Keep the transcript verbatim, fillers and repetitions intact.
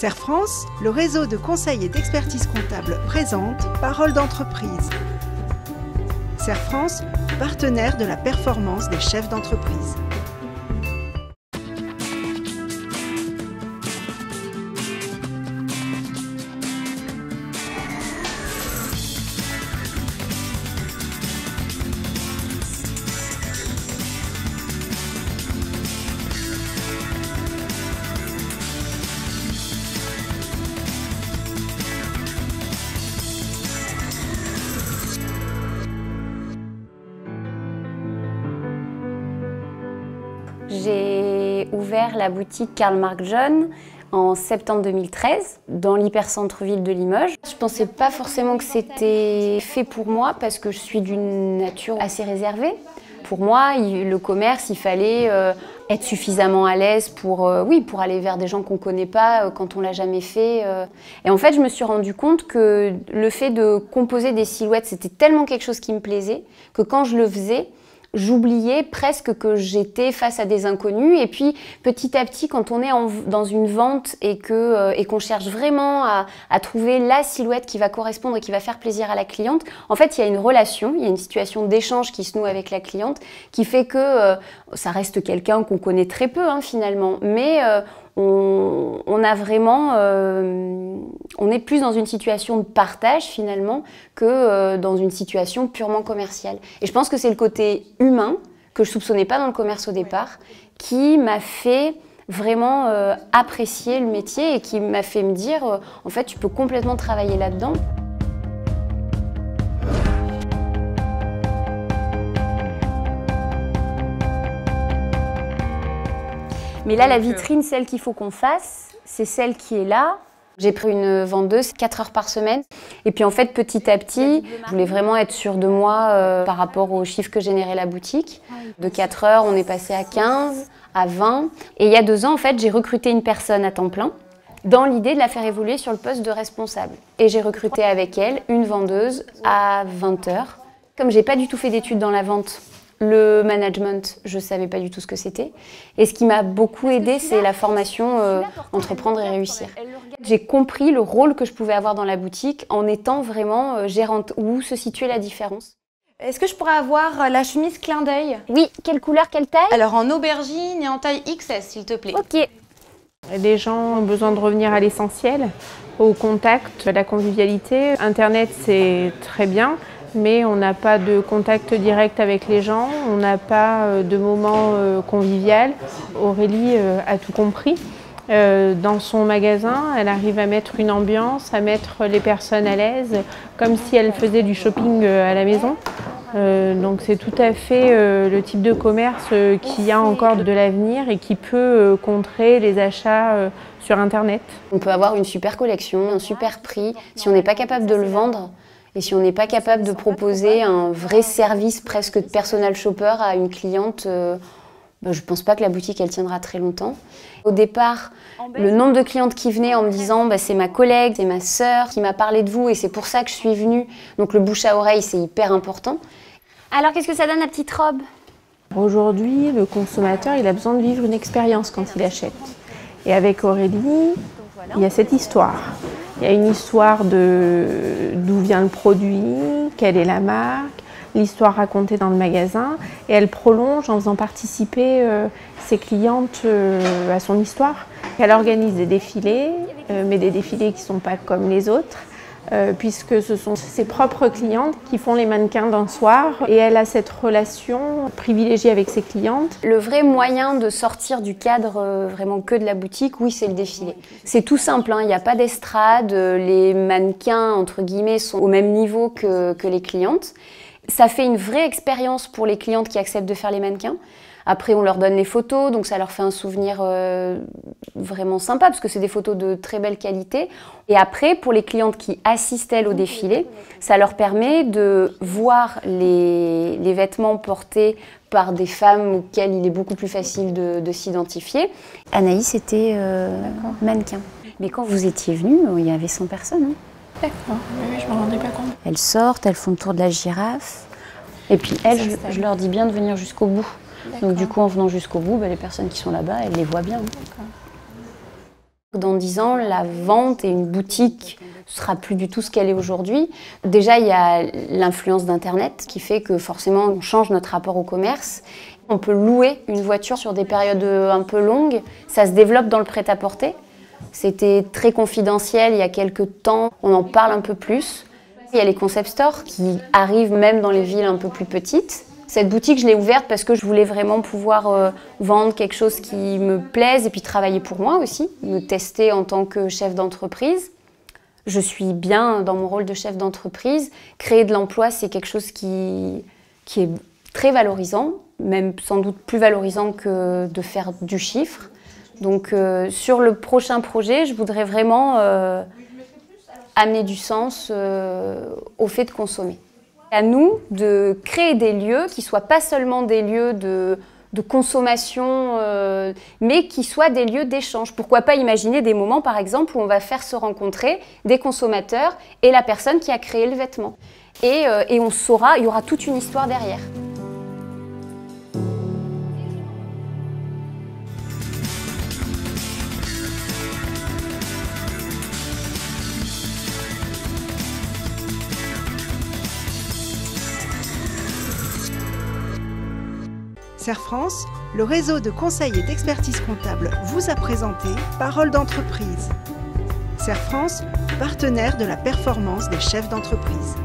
Cerfrance, le réseau de conseils et d'expertise comptable présente Parole d'entreprise. Cerfrance, partenaire de la performance des chefs d'entreprise. J'ai ouvert la boutique Karl Marc John en septembre deux mille treize, dans l'hypercentre-ville de Limoges. Je ne pensais pas forcément que c'était fait pour moi, parce que je suis d'une nature assez réservée. Pour moi, le commerce, il fallait être suffisamment à l'aise pour, oui, pour aller vers des gens qu'on ne connaît pas quand on ne l'a jamais fait. Et en fait, je me suis rendu compte que le fait de composer des silhouettes, c'était tellement quelque chose qui me plaisait, que quand je le faisais, j'oubliais presque que j'étais face à des inconnus. Et puis petit à petit, quand on est en, dans une vente et que euh, et qu'on cherche vraiment à, à trouver la silhouette qui va correspondre et qui va faire plaisir à la cliente, en fait il y a une relation, il y a une situation d'échange qui se noue avec la cliente, qui fait que euh, ça reste quelqu'un qu'on connaît très peu hein, finalement, mais euh, on, on a vraiment euh, on est plus dans une situation de partage finalement que euh, dans une situation purement commerciale. Et je pense que c'est le côté humain que je ne soupçonnais pas dans le commerce au départ qui m'a fait vraiment euh, apprécier le métier et qui m'a fait me dire euh, en fait tu peux complètement travailler là-dedans. Mais là la vitrine, celle qu'il faut qu'on fasse, c'est celle qui est là. J'ai pris une vendeuse quatre heures par semaine. Et puis en fait, petit à petit, je voulais vraiment être sûre de moi euh, par rapport aux chiffres que générait la boutique. De quatre heures, on est passé à quinze, à vingt. Et il y a deux ans, en fait, j'ai recruté une personne à temps plein dans l'idée de la faire évoluer sur le poste de responsable. Et j'ai recruté avec elle une vendeuse à vingt heures. Comme j'ai pas du tout fait d'études dans la vente, le management, je savais pas du tout ce que c'était. Et ce qui m'a beaucoup aidée, c'est la formation euh, Entreprendre et réussir. J'ai compris le rôle que je pouvais avoir dans la boutique en étant vraiment euh, gérante. Où se situait la différence? Est-ce que je pourrais avoir la chemise clin d'œil? Oui, quelle couleur, quelle taille? Alors en aubergine et en taille X S, s'il te plaît. Ok. Les gens ont besoin de revenir à l'essentiel, au contact, à la convivialité. Internet, c'est très bien, mais on n'a pas de contact direct avec les gens, on n'a pas de moment convivial. Aurélie a tout compris. Dans son magasin, elle arrive à mettre une ambiance, à mettre les personnes à l'aise, comme si elle faisait du shopping à la maison. Donc c'est tout à fait le type de commerce qui a encore de l'avenir et qui peut contrer les achats sur Internet. On peut avoir une super collection, un super prix, si on n'est pas capable de le vendre, et si on n'est pas capable de proposer un vrai service presque de personal shopper à une cliente, euh, ben je ne pense pas que la boutique elle tiendra très longtemps. Au départ, le nombre de clientes qui venaient en me disant bah, « c'est ma collègue, c'est ma sœur qui m'a parlé de vous et c'est pour ça que je suis venue ». Donc le bouche à oreille, c'est hyper important. Alors qu'est-ce que ça donne la petite robe? Aujourd'hui, le consommateur il a besoin de vivre une expérience quand il achète. Et avec Aurélie, il y a cette histoire. Il y a une histoire de d'où vient le produit, quelle est la marque, l'histoire racontée dans le magasin. Et elle prolonge en faisant participer euh, ses clientes euh, à son histoire. Elle organise des défilés, euh, mais des défilés qui ne sont pas comme les autres, euh, puisque ce sont ses propres clientes qui font les mannequins d'un soir. Et elle a cette relation privilégiée avec ses clientes. Le vrai moyen de sortir du cadre euh, vraiment que de la boutique, oui, c'est le défilé. C'est tout simple, hein, il n'y a pas d'estrade, les mannequins, entre guillemets, sont au même niveau que, que les clientes. Ça fait une vraie expérience pour les clientes qui acceptent de faire les mannequins. Après, on leur donne les photos, donc ça leur fait un souvenir euh, vraiment sympa, parce que c'est des photos de très belle qualité. Et après, pour les clientes qui assistent, elles, au défilé, ça leur permet de voir les, les vêtements portés par des femmes auxquelles il est beaucoup plus facile de, de s'identifier. Anaïs était euh, mannequin. Mais quand vous étiez venue, il y avait cent personnes, hein. D'accord, oui, je m'en rendais pas compte. Elles sortent, elles font le tour de la girafe. Et puis elles, je, je leur dis bien de venir jusqu'au bout. Donc du coup, en venant jusqu'au bout, ben, les personnes qui sont là-bas, elles les voient bien. Hein. Dans dix ans, la vente et une boutique ne sera plus du tout ce qu'elle est aujourd'hui. Déjà, il y a l'influence d'Internet qui fait que forcément, on change notre rapport au commerce. On peut louer une voiture sur des périodes un peu longues. Ça se développe dans le prêt-à-porter. C'était très confidentiel il y a quelques temps. On en parle un peu plus. Il y a les concept stores qui arrivent même dans les villes un peu plus petites. Cette boutique, je l'ai ouverte parce que je voulais vraiment pouvoir euh, vendre quelque chose qui me plaise et puis travailler pour moi aussi, me tester en tant que chef d'entreprise. Je suis bien dans mon rôle de chef d'entreprise. Créer de l'emploi, c'est quelque chose qui, qui est très valorisant, même sans doute plus valorisant que de faire du chiffre. Donc euh, sur le prochain projet, je voudrais vraiment euh, amener du sens euh, au fait de consommer. À nous de créer des lieux qui ne soient pas seulement des lieux de, de consommation, euh, mais qui soient des lieux d'échange. Pourquoi pas imaginer des moments, par exemple, où on va faire se rencontrer des consommateurs et la personne qui a créé le vêtement. Et, euh, et on saura, il y aura toute une histoire derrière. Cerfrance, le réseau de conseils et d'expertise comptable vous a présenté Parole d'entreprise. Cerfrance, partenaire de la performance des chefs d'entreprise.